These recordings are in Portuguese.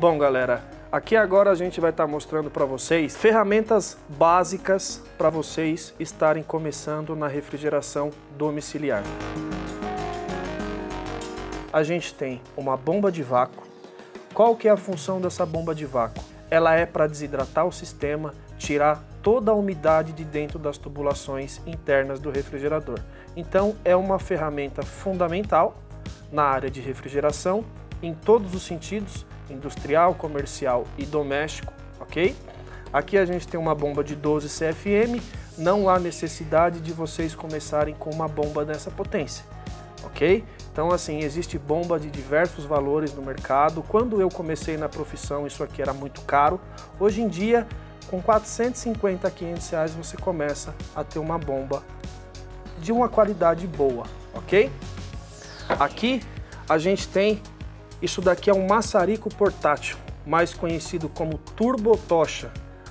Bom, galera, aqui agora a gente vai estar mostrando para vocês ferramentas básicas para vocês estarem começando na refrigeração domiciliar. A gente tem uma bomba de vácuo. Qual que é a função dessa bomba de vácuo? Ela é para desidratar o sistema, tirar toda a umidade de dentro das tubulações internas do refrigerador. Então, é uma ferramenta fundamental na área de refrigeração, em todos os sentidos, industrial, comercial e doméstico, ok? Aqui a gente tem uma bomba de 12 CFM, não há necessidade de vocês começarem com uma bomba dessa potência, ok? Então assim, existe bomba de diversos valores no mercado. Quando eu comecei na profissão isso aqui era muito caro, hoje em dia com 450 a 500 reais você começa a ter uma bomba de uma qualidade boa, ok? Aqui a gente tem, isso daqui é um maçarico portátil, mais conhecido como turbotocha.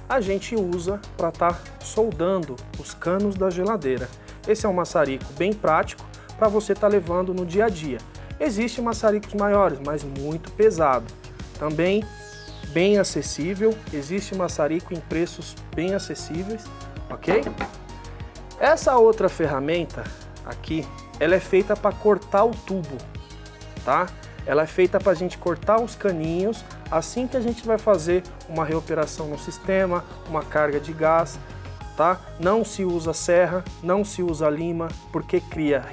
A gente usa para estar soldando os canos da geladeira. Esse é um maçarico bem prático para você estar levando no dia a dia. Existem maçaricos maiores, mas muito pesado. Também bem acessível, existe maçarico em preços bem acessíveis, ok? Essa outra ferramenta aqui, ela é feita para cortar o tubo, tá? Ela é feita para a gente cortar os caninhos assim que a gente vai fazer uma reoperação no sistema, uma carga de gás, tá? Não se usa serra, não se usa lima, porque cria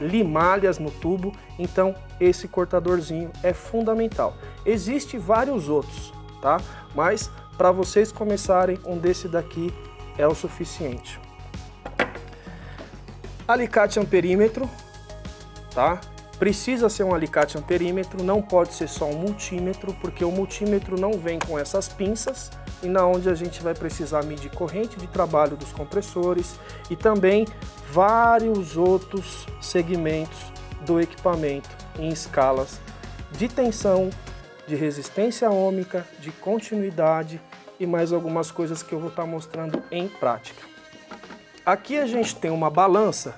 limalhas no tubo, então esse cortadorzinho é fundamental. Existem vários outros, tá? Mas para vocês começarem, um desse daqui é o suficiente. Alicate amperímetro, tá? Precisa ser um alicate amperímetro, não pode ser só um multímetro, porque o multímetro não vem com essas pinças e na onde a gente vai precisar medir corrente de trabalho dos compressores e também vários outros segmentos do equipamento em escalas de tensão, de resistência ômica, de continuidade e mais algumas coisas que eu vou estar mostrando em prática. Aqui a gente tem uma balança.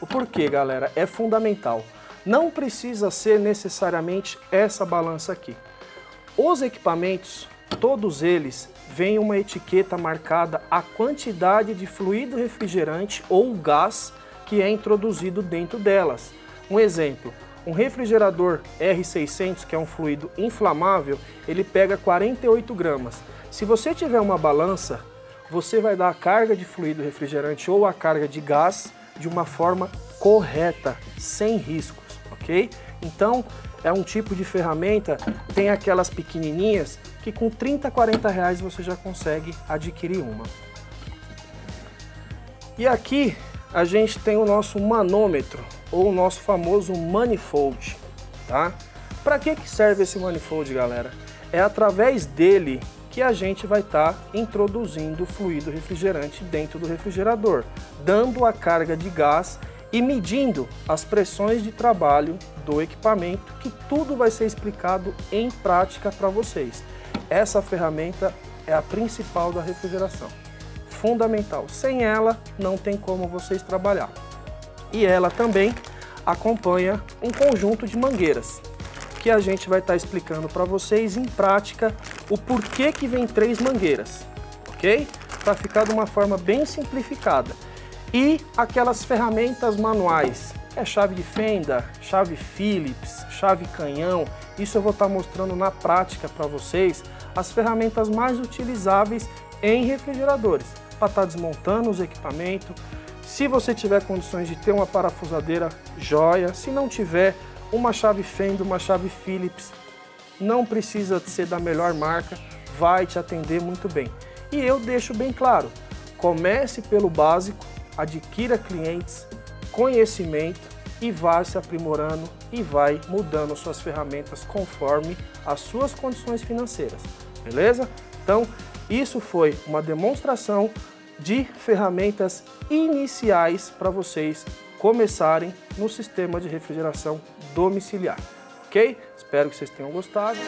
O porquê, galera, é fundamental. Não precisa ser necessariamente essa balança aqui. Os equipamentos, todos eles, vêm uma etiqueta marcada a quantidade de fluido refrigerante ou gás que é introduzido dentro delas. Um exemplo, um refrigerador R600, que é um fluido inflamável, ele pega 48 gramas. Se você tiver uma balança, você vai dar a carga de fluido refrigerante ou a carga de gás de uma forma correta, sem risco. Okay? Então é um tipo de ferramenta, tem aquelas pequenininhas que com 30, 40 reais você já consegue adquirir uma. E aqui a gente tem o nosso manômetro, ou o nosso famoso manifold, tá? Para que serve esse manifold, galera? É através dele que a gente vai estar introduzindo fluido refrigerante dentro do refrigerador, dando a carga de gás e medindo as pressões de trabalho do equipamento, que tudo vai ser explicado em prática para vocês. Essa ferramenta é a principal da refrigeração, fundamental. Sem ela, não tem como vocês trabalhar. E ela também acompanha um conjunto de mangueiras, que a gente vai estar explicando para vocês em prática o porquê que vem 3 mangueiras, ok? Para ficar de uma forma bem simplificada. E aquelas ferramentas manuais, é chave de fenda, chave Phillips, chave canhão, isso eu vou estar mostrando na prática para vocês, as ferramentas mais utilizáveis em refrigeradores, para estar desmontando os equipamentos. Se você tiver condições de ter uma parafusadeira, joia, se não tiver, uma chave fenda, uma chave Phillips, não precisa ser da melhor marca, vai te atender muito bem. E eu deixo bem claro, comece pelo básico, adquira clientes, conhecimento e vá se aprimorando e vai mudando suas ferramentas conforme as suas condições financeiras, beleza? Então, isso foi uma demonstração de ferramentas iniciais para vocês começarem no sistema de refrigeração domiciliar, ok? Espero que vocês tenham gostado.